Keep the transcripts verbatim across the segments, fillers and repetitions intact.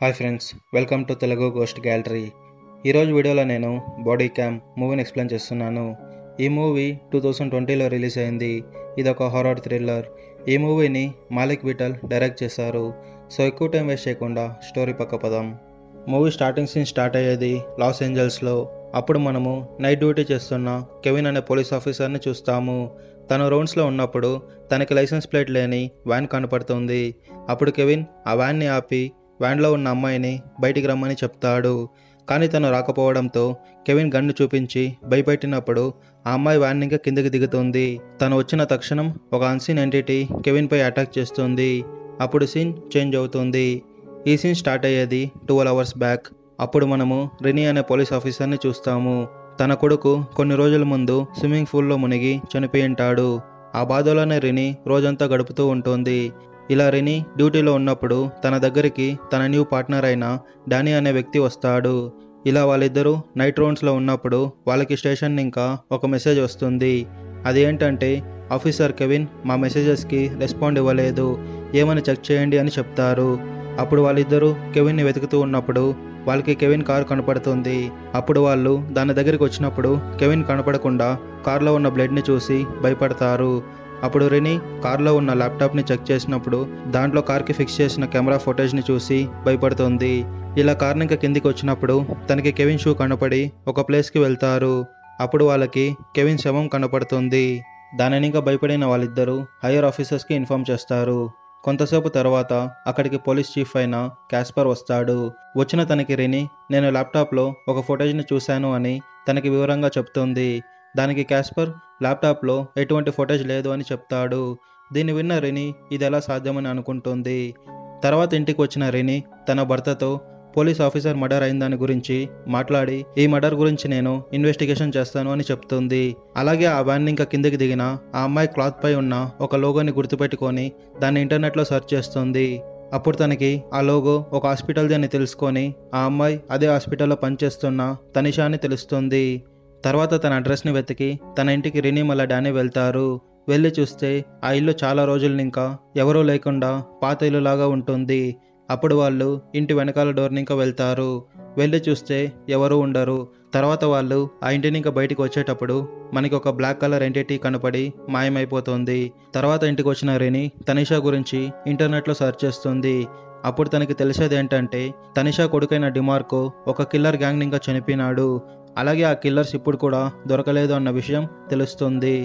Hi friends welcome to Telugu ghost gallery ई रोज video नेनु बॉडी कैम मूवी एक्सप्लेन चेस्तुन्नानु। ई मूवी टू थाउज़ेंड ट्वेंटी लो रिलीज़ अयिंदी। इदि ओक हॉरर थ्रिलर। ई मूवी नी मालिक विटल डायरेक्ट चेशारु। सो एक्कुव टाइम वेस्ट चेयकुंडा स्टोरी पक्क पदम। मूवी स्टार्टिंग सीन स्टार्ट अय्येदी लास एंजल्स लो। अप्पुडु मनमु नाइट ड्यूटी चेस्तुन्न केविन अने पोलीस आफीसर नि चूस्तामु। తన రౌండ్స్లో ఉన్నప్పుడు తనకి లైసెన్స్ ప్లేట్ లేని వ్యాన్ కనపడుతుంది. అప్పుడు కెవిన్ ఆ వ్యాన్ని ఆపి వ్యాన్లో ఉన్న అమ్మాయిని బయటికి రమ్మని చెప్తాడు. కానీ తను రాకపోవడంతో కెవిన్ గన్ను చూపించి భయపెట్టినప్పుడు ఆ అమ్మాయి వ్యాన్ ఇంకా కిందకి దిగుతుంది. తను వచ్చిన తక్షణం ఒక అన్సీన్ ఎంటిటీ కెవిన్పై అటాక్ చేస్తుంది. అప్పుడు సీన్ చేంజ్ అవుతుంది. ఈ సీన్ స్టార్ట్ అయ్యేది ట్వెల్వ్ అవర్స్ బ్యాక్. అప్పుడు మనము రినీ అనే పోలీస్ ఆఫీసర్ని చూస్తాము. తన కొడుకు కొన్ని రోజుల ముందు స్విమ్మింగ్ పూల్లో మునిగి చనిపోయి ఉంటాడు. ఆ బాధలోనే రిని రోజంతా గడుపుతూ ఉంటుంది. ఇలా రిని డ్యూటీలో ఉన్నప్పుడు తన దగ్గరికి తన న్యూ పార్ట్నర్ అయిన డానీ అనే వ్యక్తి వస్తాడు. ఇలా వాళ్ళిద్దరూ నైట్ రౌండ్స్లో ఉన్నప్పుడు వాళ్ళకి స్టేషన్ ఇంకా ఒక మెసేజ్ వస్తుంది. అది ఏంటంటే ఆఫీసర్ కెవిన్ మా మెసేజెస్కి రెస్పాండ్ ఇవ్వలేదు, ఏమని చెక్ చేయండి అని చెప్తారు. అప్పుడు వాళ్ళిద్దరూ కెవిన్ని వెతుకుతూ ఉన్నప్పుడు వాళ్ళకి కెవిన్ కార్ కనపడుతుంది. అప్పుడు వాళ్ళు దాని దగ్గరికి వచ్చినప్పుడు కెవిన్ కనపడకుండా కార్లో ఉన్న బ్లడ్ని చూసి భయపడతారు. అప్పుడు రిని కార్లో ఉన్న ల్యాప్టాప్ని చెక్ చేసినప్పుడు దాంట్లో కార్కి ఫిక్స్ చేసిన కెమెరా ఫుటేజ్ని చూసి భయపడుతుంది. ఇలా కార్ ఇంకా కిందికి వచ్చినప్పుడు తనకి కెవిన్ షూ కనపడి ఒక ప్లేస్కి వెళ్తారు. అప్పుడు వాళ్ళకి కెవిన్ శవం కనపడుతుంది. దానిని ఇంకా భయపడిన వాళ్ళిద్దరూ హైయర్ ఆఫీసర్స్కి ఇన్ఫామ్ చేస్తారు. కొంతసేపు తర్వాత అక్కడికి పోలీస్ చీఫ్ అయిన క్యాస్పర్ వస్తాడు. వచ్చిన తనకి రిని నేను ల్యాప్టాప్లో ఒక ఫుటేజ్ని చూశాను అని తనకి వివరంగా చెప్తుంది. దానికి క్యాస్పర్ ల్యాప్టాప్లో ఎటువంటి ఫుటేజ్ లేదు అని చెప్తాడు. దీన్ని విన్న రిని ఇది ఎలా సాధ్యమని అనుకుంటుంది. తర్వాత ఇంటికి వచ్చిన రిని తన భర్తతో పోలీస్ ఆఫీసర్ మర్డర్ అయిన దాని గురించి మాట్లాడి ఈ మర్డర్ గురించి నేను ఇన్వెస్టిగేషన్ చేస్తాను అని చెప్తుంది. అలాగే ఆ వ్యాన్ ఇంకా కిందకి దిగిన ఆ అమ్మాయి క్లాత్ పై ఉన్న ఒక లోగోని గుర్తుపెట్టుకొని దాన్ని ఇంటర్నెట్లో సెర్చ్ చేస్తుంది. అప్పుడు తనకి ఆ లోగో ఒక హాస్పిటల్ది అని తెలుసుకొని ఆ అమ్మాయి అదే హాస్పిటల్లో పనిచేస్తున్న తనిషా అని తెలుస్తుంది. తర్వాత తన అడ్రస్ని వెతికి తన ఇంటికి రిని మళ్ళా డానీ వెళ్తారు. వెళ్ళి చూస్తే ఆ ఇల్లు చాలా రోజులు ఇంకా ఎవరూ లేకుండా పాత ఇల్లులాగా ఉంటుంది. అప్పుడు వాళ్ళు ఇంటి వెనకాల డోర్ని ఇంకా వెళ్తారు. వెళ్ళి చూస్తే ఎవరూ ఉండరు. తర్వాత వాళ్ళు ఆ ఇంటిని ఇంకా బయటికి వచ్చేటప్పుడు మనకి ఒక బ్లాక్ కలర్ ఎంటిటీ కనపడి మాయమైపోతుంది. తర్వాత ఇంటికి వచ్చిన రిని తనిషా గురించి ఇంటర్నెట్లో సెర్చ్ చేస్తుంది. అప్పుడు తనకి తెలిసేది ఏంటంటే తనిషా కొడుకైన డిమార్కో ఒక కిల్లర్ గ్యాంగ్ని ఇంకా చనిపోయినాడు. అలాగే ఆ కిల్లర్స్ ఇప్పుడు కూడా దొరకలేదు అన్న విషయం తెలుస్తుంది.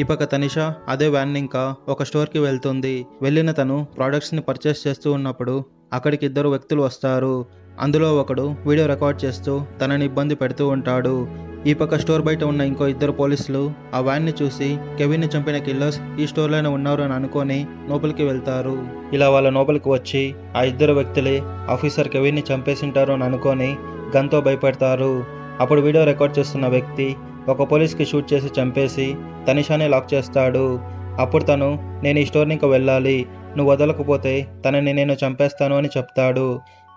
ఈ పక్క తనిషా అదే వ్యాన్ ఇంకా ఒక స్టోర్కి వెళ్తుంది. వెళ్ళిన తను ప్రోడక్ట్స్ని పర్చేస్ చేస్తూ ఉన్నప్పుడు అక్కడికి ఇద్దరు వ్యక్తులు వస్తారు. అందులో ఒకడు వీడియో రికార్డ్ చేస్తూ తనని ఇబ్బంది పెడుతూ ఉంటాడు. ఈ పక్క స్టోర్ బయట ఉన్న ఇంకో ఇద్దరు పోలీసులు ఆ వ్యాన్ని చూసి కెవిన్ని చంపిన కిల్లర్స్ ఈ స్టోర్లోనే ఉన్నారు అని అనుకొని లోపలికి వెళ్తారు. ఇలా వాళ్ళ లోపలికి వచ్చి ఆ ఇద్దరు వ్యక్తులే ఆఫీసర్ కెవిన్ని చంపేసింటారు అని అనుకొని గన్తో భయపెడతారు. అప్పుడు వీడియో రికార్డ్ చేస్తున్న వ్యక్తి ఒక పోలీస్కి షూట్ చేసి చంపేసి తనిషానే లాక్ చేస్తాడు. అప్పుడు తను నేను ఈ స్టోర్ని ఇంకా వెళ్ళాలి, నువ్వు వదలకపోతే తనని నేను చంపేస్తాను అని చెప్తాడు.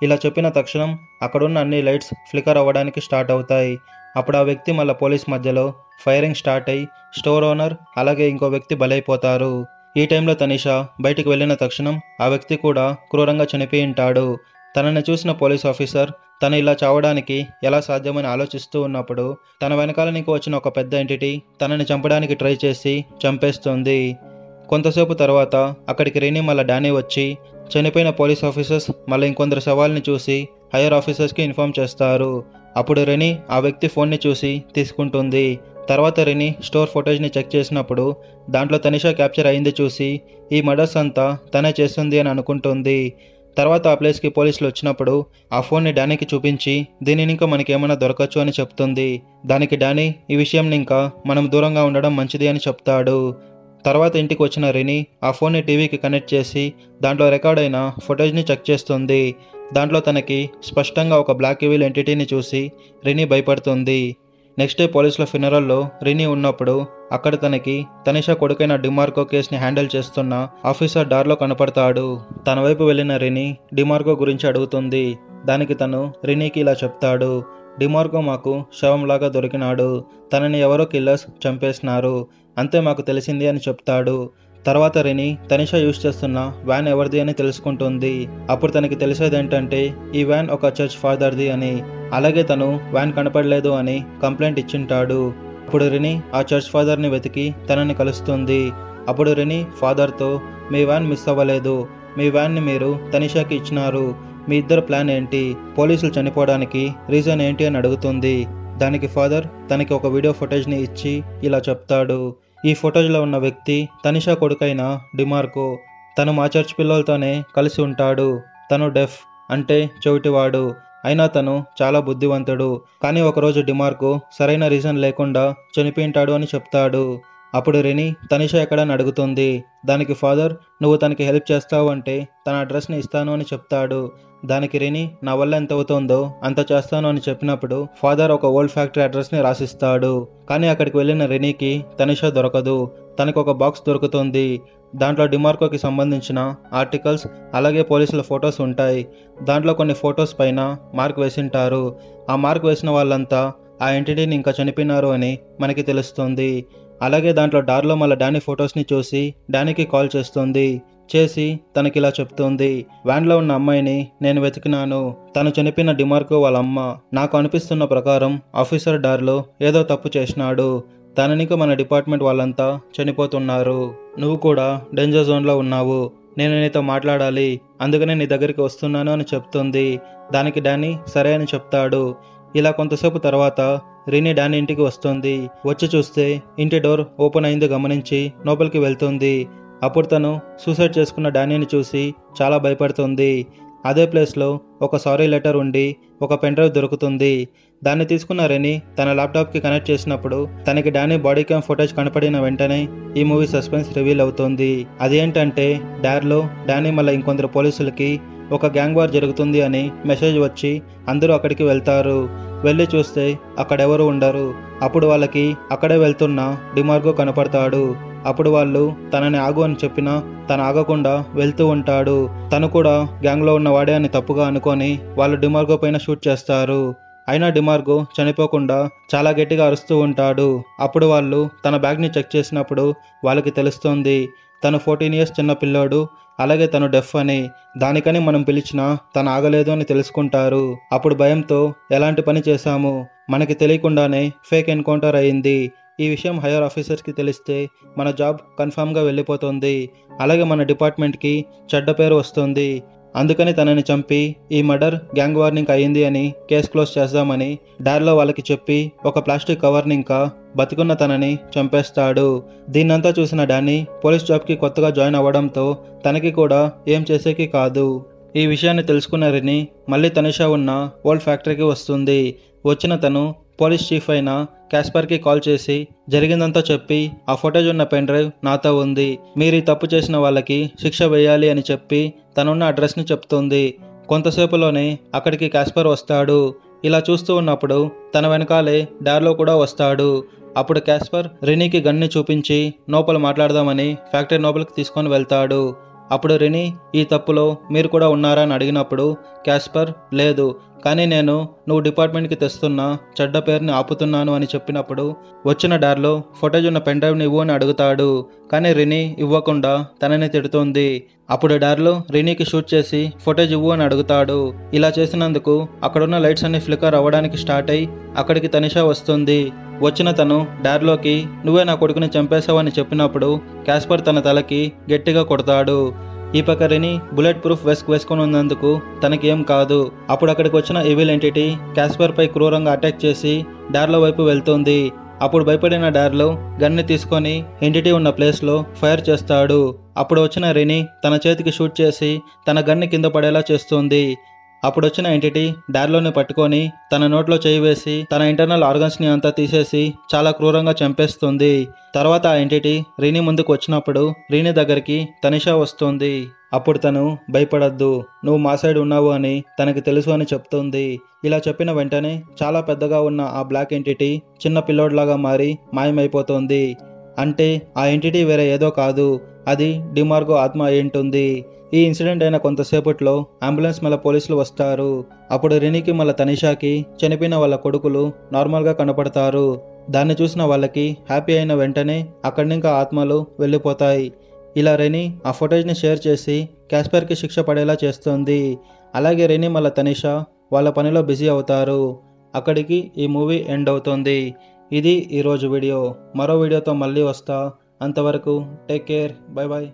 ఇలా చెప్పిన తక్షణం అక్కడున్న అన్ని లైట్స్ ఫ్లికర్ అవ్వడానికి స్టార్ట్ అవుతాయి. అప్పుడు ఆ వ్యక్తి మళ్ళీ పోలీస్ మధ్యలో ఫైరింగ్ స్టార్ట్ అయ్యి స్టోర్ ఓనర్ అలాగే ఇంకో వ్యక్తి బలైపోతారు. ఈ టైంలో తనిషా బయటికి వెళ్ళిన తక్షణం ఆ వ్యక్తి కూడా క్రూరంగా చనిపోయి ఉంటాడు. తనని చూసిన పోలీస్ ఆఫీసర్ తను ఇలా చావడానికి ఎలా సాధ్యమని ఆలోచిస్తూ ఉన్నప్పుడు తన వెనకాల నీకు వచ్చిన ఒక పెద్ద ఎంటిటీ తనని చంపడానికి ట్రై చేసి చంపేస్తుంది. కొంతసేపు తర్వాత అక్కడికి రిని మళ్ళీ డానీ వచ్చి చనిపోయిన పోలీస్ ఆఫీసర్స్ మళ్ళీ ఇంకొందరు సవాల్ని చూసి హైయర్ ఆఫీసర్స్కి ఇన్ఫామ్ చేస్తారు. అప్పుడు రిని ఆ వ్యక్తి ఫోన్ని చూసి తీసుకుంటుంది. తర్వాత రిని స్టోర్ ఫుటేజ్ని చెక్ చేసినప్పుడు దాంట్లో తనిషా క్యాప్చర్ అయింది చూసి ఈ మర్డర్స్ అంతా తనే చేస్తుంది అని అనుకుంటుంది. తర్వాత ఆ ప్లేస్కి పోలీసులు వచ్చినప్పుడు ఆ ఫోన్ని డానీకి చూపించి దీనిని ఇంకా మనకేమైనా దొరకచ్చు అని చెప్తుంది. దానికి డానీ ఈ విషయంని ఇంకా మనం దూరంగా ఉండడం మంచిది అని చెప్తాడు. తర్వాత ఇంటికి వచ్చిన రిని ఆ ఫోన్ని టీవీకి కనెక్ట్ చేసి దాంట్లో రికార్డ్ అయిన ఫుటేజ్ని చెక్ చేస్తుంది. దాంట్లో తనకి స్పష్టంగా ఒక బ్లాక్ ఈవిల్ ఎంటిటీని చూసి రిని భయపడుతుంది. నెక్స్ట్ డే పోలీసుల ఫినరల్లో రిని ఉన్నప్పుడు అక్కడ తనకి తనిషా కొడుకైన డిమార్కో కేసుని హ్యాండిల్ చేస్తున్న ఆఫీసర్ డార్లో కనపడతాడు. తన వైపు వెళ్ళిన రిని డిమార్కో గురించి అడుగుతుంది. దానికి తను రినీకి ఇలా చెప్తాడు, డిమార్కో మాకు శవంలాగా దొరికినాడు, తనని ఎవరో కిల్లర్స్ చంపేసినారు, అంతే మాకు తెలిసింది అని చెప్తాడు. తర్వాత రెనీ తనిషా యూస్ చేస్తున్న వ్యాన్ ఎవరిది అని తెలుసుకుంటుంది. అప్పుడు తనకి తెలిసేది ఏంటంటే ఈ వ్యాన్ ఒక చర్చ్ ఫాదర్ది అని. అలాగే తను వ్యాన్ కనపడలేదు అని కంప్లైంట్ ఇచ్చింటాడు. అప్పుడు రెనీ ఆ చర్చ్ ఫాదర్ని వెతికి తనని కలుస్తుంది. అప్పుడు రెనీ ఫాదర్తో మీ వ్యాన్ మిస్ అవ్వలేదు, మీ వ్యాన్ని మీరు తనిషాకి ఇచ్చినారు, మీ ఇద్దరు ప్లాన్ ఏంటి, పోలీసులు చనిపోవడానికి రీజన్ ఏంటి అని అడుగుతుంది. దానికి ఫాదర్ తనకి ఒక వీడియో ఫుటేజ్ని ఇచ్చి ఇలా చెప్తాడు. ఈ ఫోటోజ్లో ఉన్న వ్యక్తి తనిషా కొడుకైన డిమార్కో. తను మా చర్చ్ పిల్లలతోనే కలిసి ఉంటాడు. తను డెఫ్ అంటే చెవిటివాడు, అయినా తను చాలా బుద్ధివంతుడు. కానీ ఒకరోజు డిమార్కో సరైన రీజన్ లేకుండా చనిపోయింటాడు అని చెప్తాడు. అప్పుడు రెనీ తనిషా ఎక్కడని అడుగుతుంది. దానికి ఫాదర్ నువ్వు తనకి హెల్ప్ చేస్తావు అంటే తన అడ్రస్ని ఇస్తాను అని చెప్తాడు. దానికి రెనీ నా వల్ల ఎంత అవుతుందో అంత చేస్తాను అని చెప్పినప్పుడు ఫాదర్ ఒక ఓల్డ్ ఫ్యాక్టరీ అడ్రస్ని రాసిస్తాడు. కానీ అక్కడికి వెళ్ళిన రెనీకి తనిషా దొరకదు. తనకు ఒక బాక్స్ దొరుకుతుంది. దాంట్లో డిమార్కోకి సంబంధించిన ఆర్టికల్స్ అలాగే పోలీసుల ఫొటోస్ ఉంటాయి. దాంట్లో కొన్ని ఫొటోస్ పైన మార్క్ వేసింటారు. ఆ మార్క్ వేసిన వాళ్ళంతా ఆ ఎంటిటీని ఇంకా చనిపోయినారు అని మనకి తెలుస్తుంది. అలాగే దాంట్లో డార్లో మళ్ళీ డానీ ఫొటోస్ని చూసి డానీకి కాల్ చేస్తుంది. చేసి తనకిలా చెప్తుంది, వ్యాన్లో ఉన్న అమ్మాయిని నేను వెతికినాను, తను చనిపోయిన డిమార్కో వాళ్ళ అమ్మ. నాకు అనిపిస్తున్న ప్రకారం ఆఫీసర్ డార్లో ఏదో తప్పు చేసినాడు, తననిక మన డిపార్ట్మెంట్ వాళ్ళంతా చనిపోతున్నారు, నువ్వు కూడా డేంజర్ జోన్లో ఉన్నావు, నేను నీతో మాట్లాడాలి, అందుకనే నీ దగ్గరికి వస్తున్నాను అని చెప్తుంది. దానికి డానీ సరే అని చెప్తాడు. ఇలా కొంతసేపు తర్వాత రెనీ డానీ ఇంటికి వస్తుంది. వచ్చి చూస్తే ఇంటి డోర్ ఓపెన్ అయింది గమనించి లోపలికి వెళ్తుంది. అప్పుడు తను సూసైడ్ చేసుకున్న డానీని చూసి చాలా భయపడుతుంది. అదే ప్లేస్లో ఒక సారీ లెటర్ ఉండి ఒక పెన్ డ్రైవ్ దొరుకుతుంది. దాన్ని తీసుకున్న రెనీ తన ల్యాప్టాప్కి కనెక్ట్ చేసినప్పుడు తనకి డానీ బాడీ క్యామ్ ఫుటేజ్ కనపడిన వెంటనే ఈ మూవీ సస్పెన్స్ రివీల్ అవుతుంది. అదేంటంటే డార్లో డానీ మళ్ళీ ఇంకొందరు పోలీసులకి ఒక గ్యాంగ్ వార్ జరుగుతుంది అని మెసేజ్ వచ్చి అందరూ అక్కడికి వెళ్తారు. వెళ్ళి చూస్తే అక్కడెవరు ఉండరు. అప్పుడు వాళ్ళకి అక్కడే వెళ్తున్న డిమార్కో కనపడతాడు. అప్పుడు వాళ్ళు తనని ఆగు అని చెప్పినా తను ఆగకుండా వెళ్తూ ఉంటాడు. తను కూడా గ్యాంగ్లో ఉన్న వాడే అని తప్పుగా అనుకొని వాళ్ళు డిమార్కో పైన షూట్ చేస్తారు. అయినా డిమార్కో చనిపోకుండా చాలా గట్టిగా అరుస్తూ ఉంటాడు. అప్పుడు వాళ్ళు తన బ్యాగ్ని చెక్ చేసినప్పుడు వాళ్ళకి తెలుస్తుంది తను ఫోర్టీన్ ఇయర్స్ చిన్న పిల్లోడు, అలాగే తను డెఫ్ అని. దానికని మనం పిలిచినా తను ఆగలేదు అని తెలుసుకుంటారు. అప్పుడు భయంతో ఎలాంటి పని చేశాము, మనకి తెలియకుండానే ఫేక్ ఎన్కౌంటర్ అయింది, ఈ విషయం హైయర్ ఆఫీసర్స్కి తెలిస్తే మన జాబ్ కన్ఫామ్గా వెళ్ళిపోతుంది, అలాగే మన డిపార్ట్మెంట్కి చెడ్డ పేరు వస్తుంది, అందుకని తనని చంపి ఈ మర్డర్ గ్యాంగ్ వార్నింగ్ అయ్యింది అని కేసు క్లోజ్ చేద్దామని డార్లో వాళ్ళకి చెప్పి ఒక ప్లాస్టిక్ కవర్ని ఇంకా బతికున్న తనని చంపేస్తాడు. దీన్నంతా చూసిన డానీ పోలీస్ జాబ్కి కొత్తగా జాయిన్ అవ్వడంతో తనకి కూడా ఏం చేసేకి కాదు. ఈ విషయాన్ని తెలుసుకున్న రెనీ మళ్ళీ తనిషా ఉన్న ఓల్డ్ ఫ్యాక్టరీకి వస్తుంది. వచ్చిన తను పోలీస్ చీఫ్ అయిన క్యాస్పర్కి కాల్ చేసి జరిగిందంతా చెప్పి ఆ ఫోటోజ్ ఉన్న పెన్ డ్రైవ్ నాతో ఉంది, మీరు ఈ తప్పు చేసిన వాళ్ళకి శిక్ష వేయాలి అని చెప్పి తనున్న అడ్రస్ని చెప్తుంది. కొంతసేపులోనే అక్కడికి క్యాస్పర్ వస్తాడు. ఇలా చూస్తూ ఉన్నప్పుడు తన వెనకాలే డార్లో కూడా వస్తాడు. అప్పుడు క్యాస్పర్ రెనీకి గన్ని చూపించి లోపల మాట్లాడదామని ఫ్యాక్టరీ లోపలికి తీసుకొని వెళ్తాడు. అప్పుడు రెనీ ఈ తప్పులో మీరు కూడా ఉన్నారా అని అడిగినప్పుడు క్యాస్పర్ లేదు, కానీ నేను నువ్వు డిపార్ట్మెంట్కి తెస్తున్న చెడ్డ పేరుని ఆపుతున్నాను అని చెప్పినప్పుడు వచ్చిన డార్లో ఫోటోజ్ ఉన్న పెన్ డ్రైవ్ని ఇవ్వు అని అడుగుతాడు. కానీ రెనీ ఇవ్వకుండా తనని తిడుతుంది. అప్పుడు డార్లో రెనీకి షూట్ చేసి ఫోటోజ్ ఇవ్వు అని అడుగుతాడు. ఇలా చేసినందుకు అక్కడున్న లైట్స్ అన్ని ఫ్లికర్ అవ్వడానికి స్టార్ట్ అయ్యి అక్కడికి తనిషా వస్తుంది. వచ్చిన తను డార్లోకి నువ్వే నా కొడుకుని చంపేశావని చెప్పినప్పుడు క్యాస్పర్ తన తలకి గట్టిగా కొడతాడు. ఈ పక్క రెనీ బుల్లెట్ ప్రూఫ్ వెస్ట్ వేసుకుని ఉన్నందుకు తనకేం కాదు. అప్పుడు అక్కడికి వచ్చిన ఈవిల్ ఎంటిటీ క్యాస్పర్ పై క్రూరంగా అటాక్ చేసి డార్లో వైపు వెళ్తుంది. అప్పుడు భయపడిన డార్లో గన్ని తీసుకొని ఎంటిటీ ఉన్న ప్లేస్లో ఫైర్ చేస్తాడు. అప్పుడు వచ్చిన రెనీ తన చేతికి షూట్ చేసి తన గన్ని కింద పడేలా చేస్తుంది. అప్పుడు వచ్చిన ఎంటిటీ డార్లోని పట్టుకొని తన నోట్లో చేయి వేసి తన ఇంటర్నల్ ఆర్గన్స్ని అంతా తీసేసి చాలా క్రూరంగా చంపేస్తుంది. తర్వాత ఆ ఎంటిటీ రెనీ ముందుకు వచ్చినప్పుడు రెనీ దగ్గరికి తనిషా వస్తుంది. అప్పుడు తను భయపడద్దు, నువ్వు మా సైడ్ ఉన్నావు అని తనకి తెలుసు అని చెప్తుంది. ఇలా చెప్పిన వెంటనే చాలా పెద్దగా ఉన్న ఆ బ్లాక్ ఎంటిటీ చిన్న పిల్లోడ్లాగా మారి మాయమైపోతుంది. అంటే ఆ ఎంటిటీ వేరే ఏదో కాదు, అది డిమార్కో ఆత్మ ఏంటుంది. ఈ ఇన్సిడెంట్ అయిన కొంతసేపట్లో అంబులెన్స్ మళ్ళీ పోలీసులు వస్తారు. అప్పుడు రెనీకి మళ్ళీ తనిషాకి చనిపోయిన వాళ్ళ కొడుకులు నార్మల్గా కనపడతారు. దాన్ని చూసిన వాళ్ళకి హ్యాపీ అయిన వెంటనే అక్కడి నుంచి ఆత్మలు వెళ్ళిపోతాయి. ఇలా రెనీ ఆ ఫుటేజ్ని షేర్ చేసి క్యాస్పర్కి శిక్ష పడేలా చేస్తుంది. అలాగే రెనీ మళ్ళీ తనిషా వాళ్ళ పనిలో బిజీ అవుతారు. అక్కడికి ఈ మూవీ ఎండ్ అవుతుంది. ఇది ఈరోజు వీడియో. మరో వీడియోతో మళ్ళీ వస్తా. అంతవరకు టేక్ కేర్, బాయ్ బాయ్.